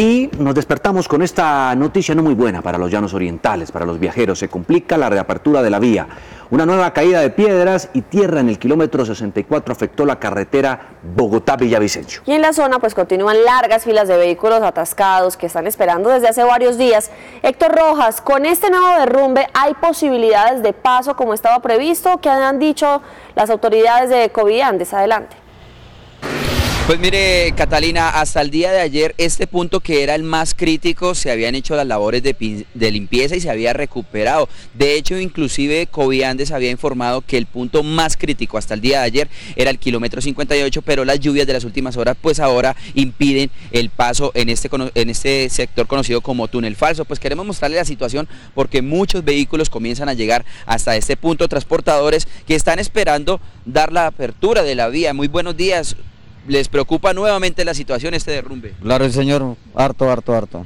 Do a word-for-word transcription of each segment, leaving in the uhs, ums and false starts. Y nos despertamos con esta noticia no muy buena para los llanos orientales, para los viajeros. Se complica la reapertura de la vía. Una nueva caída de piedras y tierra en el kilómetro sesenta y cuatro afectó la carretera Bogotá-Villavicencio. Y en la zona pues continúan largas filas de vehículos atascados que están esperando desde hace varios días. Héctor Rojas, con este nuevo derrumbe, ¿hay posibilidades de paso como estaba previsto? ¿Qué han dicho las autoridades de Coviandes? Adelante. Pues mire, Catalina, hasta el día de ayer este punto, que era el más crítico, se habían hecho las labores de, de limpieza y se había recuperado. De hecho, inclusive Coviandes había informado que el punto más crítico hasta el día de ayer era el kilómetro cincuenta y ocho, pero las lluvias de las últimas horas pues ahora impiden el paso en este, en este sector conocido como túnel falso. Pues queremos mostrarle la situación porque muchos vehículos comienzan a llegar hasta este punto, transportadores que están esperando dar la apertura de la vía. Muy buenos días. ¿Les preocupa nuevamente la situación, este derrumbe? Claro, señor, harto, harto, harto.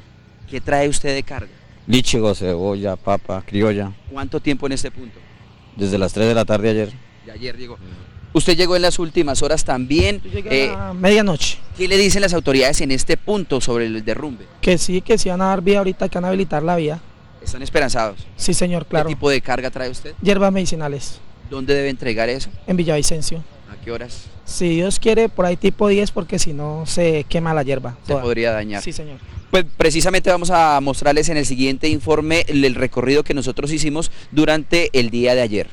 ¿Qué trae usted de carga? Lichigo, cebolla, papa, criolla. ¿Cuánto tiempo en este punto? Desde las tres de la tarde ayer. De ayer llegó. Usted llegó en las últimas horas también. Llegué eh, a medianoche. ¿Qué le dicen las autoridades en este punto sobre el derrumbe? Que sí, que sí van a dar vía ahorita, que van a habilitar la vía. ¿Están esperanzados? Sí, señor, claro. ¿Qué tipo de carga trae usted? Hierbas medicinales. ¿Dónde debe entregar eso? En Villavicencio. ¿A qué horas? Si Dios quiere, por ahí tipo diez, porque si no se quema la hierba. Se toda. Podría dañar. Sí, señor. Pues precisamente vamos a mostrarles en el siguiente informe el recorrido que nosotros hicimos durante el día de ayer.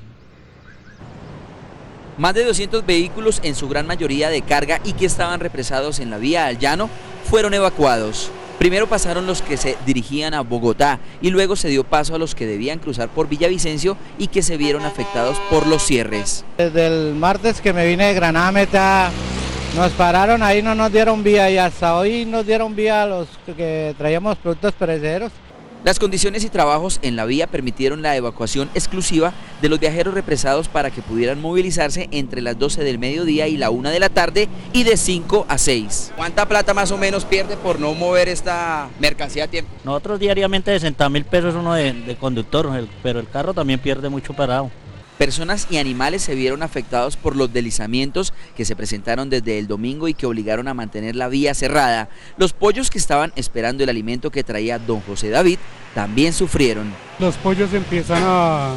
Más de doscientos vehículos, en su gran mayoría de carga y que estaban represados en la vía al llano, fueron evacuados. Primero pasaron los que se dirigían a Bogotá y luego se dio paso a los que debían cruzar por Villavicencio y que se vieron afectados por los cierres. Desde el martes que me vine de Granada Meta nos pararon, ahí no nos dieron vía y hasta hoy nos dieron vía a los que traíamos productos perecederos. Las condiciones y trabajos en la vía permitieron la evacuación exclusiva de los viajeros represados para que pudieran movilizarse entre las doce del mediodía y la una de la tarde y de cinco a seis. ¿Cuánta plata más o menos pierde por no mover esta mercancía a tiempo? Nosotros diariamente sesenta mil pesos uno de, de conductor, pero el carro también pierde mucho parado. Personas y animales se vieron afectados por los deslizamientos que se presentaron desde el domingo y que obligaron a mantener la vía cerrada. Los pollos que estaban esperando el alimento que traía don José David también sufrieron. Los pollos empiezan a,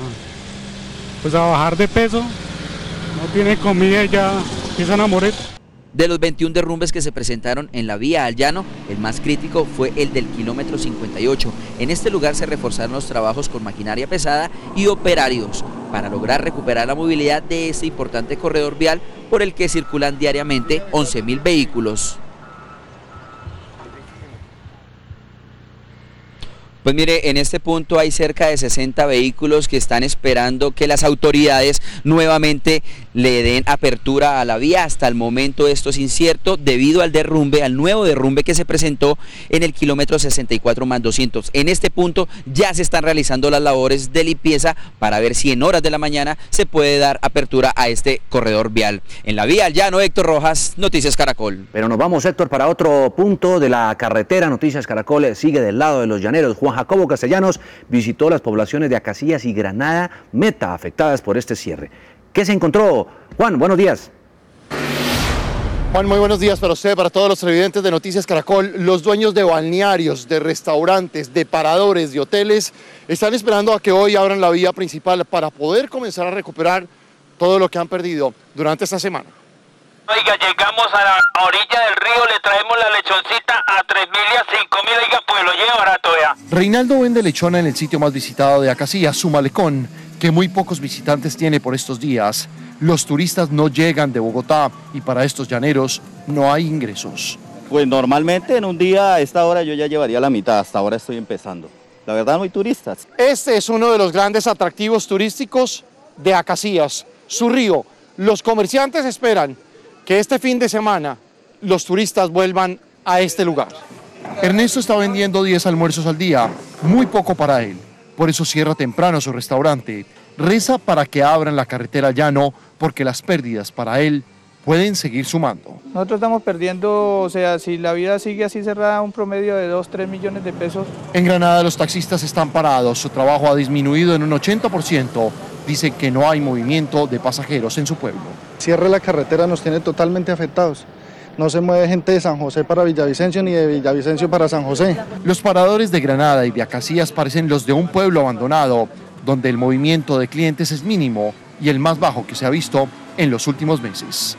pues a bajar de peso, no tienen comida y ya empiezan a morir. De los veintiún derrumbes que se presentaron en la vía al llano, el más crítico fue el del kilómetro cincuenta y ocho. En este lugar se reforzaron los trabajos con maquinaria pesada y operarios para lograr recuperar la movilidad de este importante corredor vial por el que circulan diariamente once mil vehículos. Pues mire, en este punto hay cerca de sesenta vehículos que están esperando que las autoridades nuevamente le den apertura a la vía. Hasta el momento esto es incierto debido al derrumbe, al nuevo derrumbe que se presentó en el kilómetro sesenta y cuatro más doscientos. En este punto ya se están realizando las labores de limpieza para ver si en horas de la mañana se puede dar apertura a este corredor vial. En la vía al llano, Héctor Rojas, Noticias Caracol. Pero nos vamos, Héctor, para otro punto de la carretera. Noticias Caracol sigue del lado de los llaneros. Juan Jacobo Castellanos visitó las poblaciones de Acacías y Granada Meta afectadas por este cierre. ¿Qué se encontró? Juan, buenos días. Juan, muy buenos días para usted, para todos los televidentes de Noticias Caracol. Los dueños de balnearios, de restaurantes, de paradores, de hoteles, están esperando a que hoy abran la vía principal para poder comenzar a recuperar todo lo que han perdido durante esta semana. Oiga, llegamos a la orilla del río, le traemos la lechoncita a tres mil y a cinco mil, oiga, pues lo lleva barato, vea. Reinaldo vende lechona en el sitio más visitado de Acacías, Sumalecón, que muy pocos visitantes tiene por estos días. Los turistas no llegan de Bogotá y para estos llaneros no hay ingresos. Pues normalmente en un día a esta hora yo ya llevaría la mitad, hasta ahora estoy empezando. La verdad no hay turistas. Este es uno de los grandes atractivos turísticos de Acacías, su río. Los comerciantes esperan que este fin de semana los turistas vuelvan a este lugar. Ernesto está vendiendo diez almuerzos al día, muy poco para él. Por eso cierra temprano su restaurante. Reza para que abran la carretera al llano, porque las pérdidas para él pueden seguir sumando. Nosotros estamos perdiendo, o sea, si la vida sigue así cerrada, un promedio de dos, tres millones de pesos. En Granada los taxistas están parados, su trabajo ha disminuido en un ochenta por ciento. Dicen que no hay movimiento de pasajeros en su pueblo. Cierre la carretera nos tiene totalmente afectados. No se mueve gente de San José para Villavicencio ni de Villavicencio para San José. Los paradores de Granada y de Acacías parecen los de un pueblo abandonado, donde el movimiento de clientes es mínimo y el más bajo que se ha visto en los últimos meses.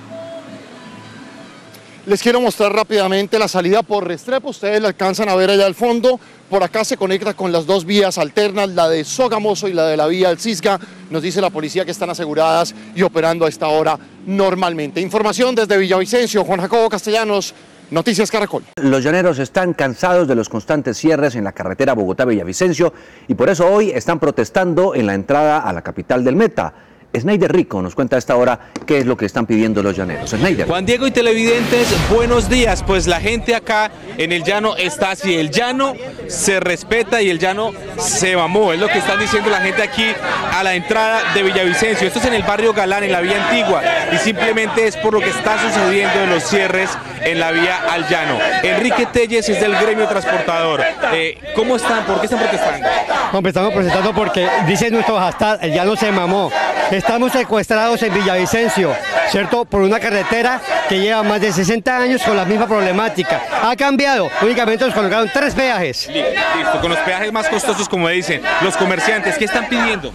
Les quiero mostrar rápidamente la salida por Restrepo, ustedes la alcanzan a ver allá al fondo. Por acá se conecta con las dos vías alternas, la de Sogamoso y la de la vía El Sisga. Nos dice la policía que están aseguradas y operando a esta hora normalmente. Información desde Villavicencio, Juan Jacobo Castellanos, Noticias Caracol. Los llaneros están cansados de los constantes cierres en la carretera Bogotá-Villavicencio y por eso hoy están protestando en la entrada a la capital del Meta. Osneyder Rico nos cuenta a esta hora qué es lo que están pidiendo los llaneros. Osneyder. Juan Diego y televidentes, buenos días. Pues la gente acá en el llano está así. El llano se respeta y el llano se mamó. Es lo que están diciendo la gente aquí a la entrada de Villavicencio. Esto es en el barrio Galán, en la vía antigua. Y simplemente es por lo que está sucediendo en los cierres en la vía al llano. Enrique Telles es del gremio transportador. Eh, ¿Cómo están? ¿Por qué están protestando? Hombre, estamos protestando porque dicen nuestro hashtag, el llano se mamó. Estamos secuestrados en Villavicencio, ¿cierto? Por una carretera que lleva más de sesenta años con la misma problemática. Ha cambiado, únicamente nos colocaron tres peajes. Listo, con los peajes más costosos, como dicen los comerciantes. ¿Qué están pidiendo?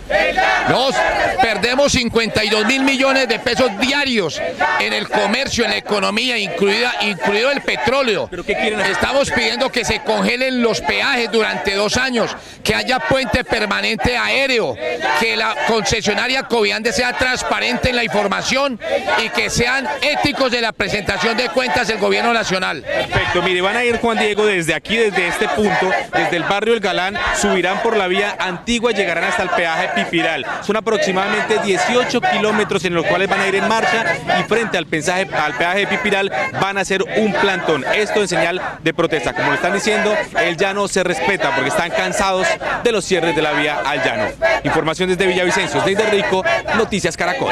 Nos perdemos cincuenta y dos mil millones de pesos diarios en el comercio, en la economía, incluida, incluido el petróleo. ¿Pero qué quieren hacer? Estamos pidiendo que se congelen los peajes durante dos años, que haya puente permanente aéreo, que la concesionaria Coviandes sea transparente en la información y que sean éticos de la presentación de cuentas del gobierno nacional. Perfecto, mire, van a ir, Juan Diego, desde aquí, desde este punto, desde el barrio El Galán, subirán por la vía antigua y llegarán hasta el peaje Pipiral. Son aproximadamente dieciocho kilómetros en los cuales van a ir en marcha y frente al, pensaje, al peaje de Pipiral van a hacer un plantón. Esto en señal de protesta. Como lo están diciendo, el llano se respeta porque están cansados de los cierres de la vía al llano. Información desde Villavicencio, desde Rico, Noticias Caracol.